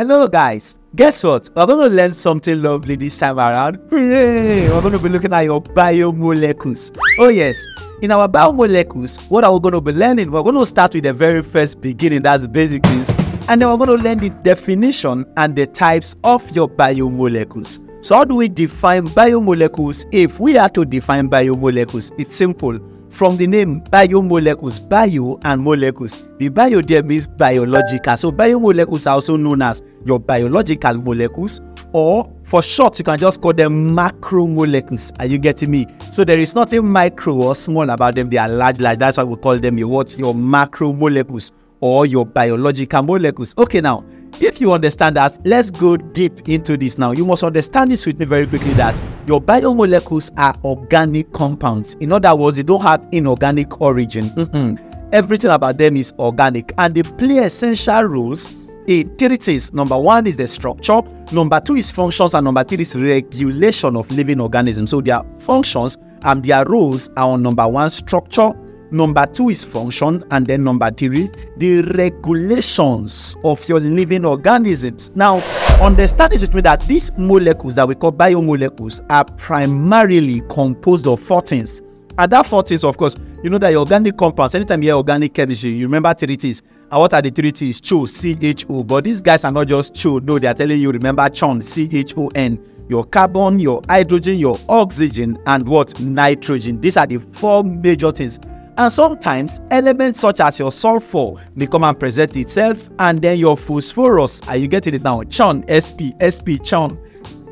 Hello guys, guess what? We're going to learn something lovely this time around. We're going to be looking at your biomolecules. Oh yes, in our biomolecules, what are we going to be learning? We're going to start with the very first beginning, that's the basic things. And then we're going to learn the definition and the types of your biomolecules. So how do we define biomolecules? If we are to define biomolecules, it's simple. From the name biomolecules, bio and molecules, the bio there means biological. So biomolecules are also known as your biological molecules, or for short, you can just call them macromolecules. Are you getting me? So there is nothing micro or small about them. They are large. That's why we call them your macromolecules or your biological molecules. Okay, now, if you understand that, let's go deep into this now. You must understand this with me very quickly that your biomolecules are organic compounds. In other words, they don't have inorganic origin. Everything about them is organic, and they play essential roles in three things. Number one is the structure, number two is functions, and number three is regulation of living organisms. So their functions and their roles are on number one, structure, number two is function, and then number three, the regulations of your living organisms. Now, understand this with me that these molecules that we call biomolecules are primarily composed of four things. And that four things, of course, you know that your organic compounds, anytime you hear organic chemistry, you remember three T's. And what are the three T's? CHO, CHO. But these guys are not just CHO. No, they are telling you, remember CHON, CHON. Your carbon, your hydrogen, your oxygen, and what? Nitrogen. These are the four major things. And sometimes elements such as your sulfur may come and present itself, and then your phosphorus. Are you getting it now? CHON, SP, SP, CHON.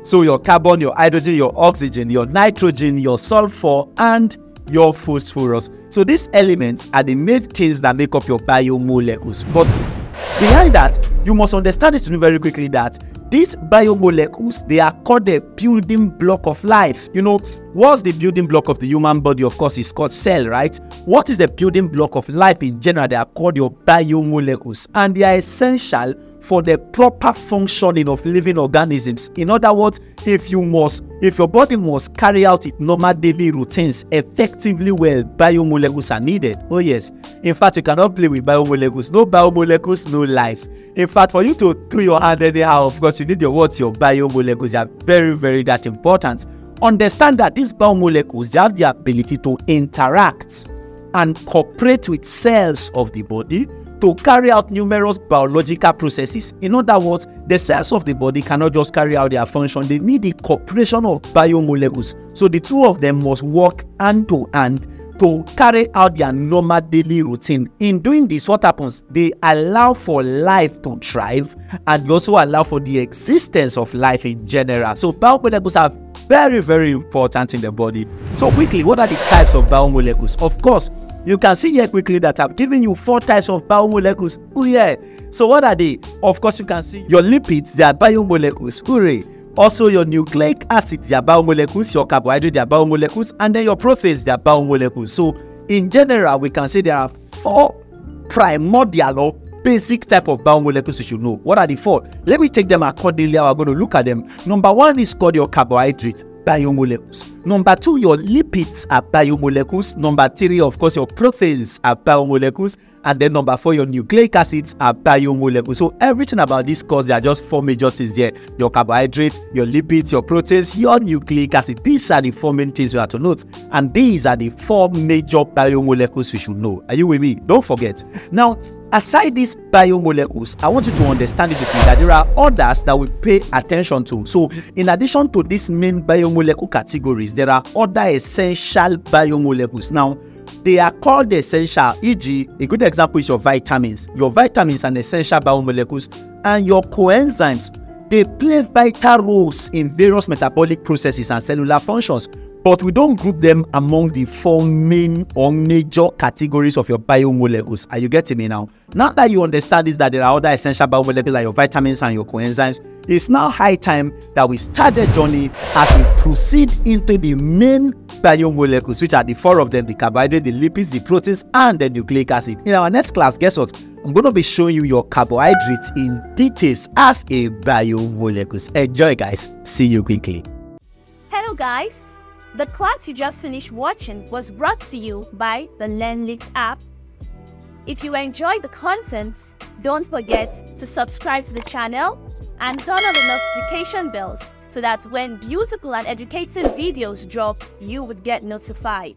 So your carbon, your hydrogen, your oxygen, your nitrogen, your sulfur, and your phosphorus. So these elements are the main things that make up your biomolecules. But behind that, you must understand this very quickly that these biomolecules, they are called the building block of life. You know, what's the building block of the human body? Of course, it's called cell, right? What is the building block of life in general? They are called your biomolecules, and they are essential for the proper functioning of living organisms. In other words, if your body must carry out its normal daily routines effectively well, biomolecules are needed. Oh yes. In fact, you cannot play with biomolecules. No biomolecules, no life. In fact, for you to do your hand anyhow, of course, you need your biomolecules. They are very, very that important. Understand that these biomolecules, they have the ability to interact and cooperate with cells of the body to carry out numerous biological processes. In other words, the cells of the body cannot just carry out their function. They need the cooperation of biomolecules. So the two of them must work hand to hand to carry out their normal daily routine. In doing this, what happens? They allow for life to thrive, and they also allow for the existence of life in general. So biomolecules are very, very important in the body. So quickly, what are the types of biomolecules? Of course, you can see here quickly that I've given you four types of biomolecules. Oh yeah. So what are they? Of course, you can see your lipids, they are biomolecules. Hooray. Also, your nucleic acid, they are biomolecules. Your carbohydrate, they are biomolecules. And then your proteins, they are biomolecules. So in general, we can say there are four primordial or basic type of biomolecules you should know. What are the four? Let me take them accordingly. We're going to look at them. Number one is called your carbohydrate. Biomolecules. Number two, your lipids are biomolecules. Number three, of course, your proteins are biomolecules. And then number four, your nucleic acids are biomolecules. So everything about this course, there are just four major things there. Your carbohydrates, your lipids, your proteins, your nucleic acid. These are the four main things you have to note. And these are the four major biomolecules you should know. Are you with me? Don't forget. Now, aside these biomolecules, I want you to understand this with me that there are others that we pay attention to. So, in addition to these main biomolecule categories, there are other essential biomolecules. Now, they are called essential, e.g., a good example is your vitamins. Your vitamins are essential biomolecules, and your coenzymes, they play vital roles in various metabolic processes and cellular functions. But we don't group them among the four main or major categories of your biomolecules. Are you getting me now? Now that you understand this, that there are other essential biomolecules like your vitamins and your coenzymes, it's now high time that we start the journey as we proceed into the main biomolecules, which are the four of them, the carbohydrate, the lipids, the proteins, and the nucleic acid. In our next class, guess what? I'm going to be showing you your carbohydrates in details as a biomolecules. Enjoy, guys. See you quickly. Hello, guys. The class you just finished watching was brought to you by the LearnLift app. If you enjoyed the contents, don't forget to subscribe to the channel, and turn on the notification bells so that when beautiful and educative videos drop, you would get notified.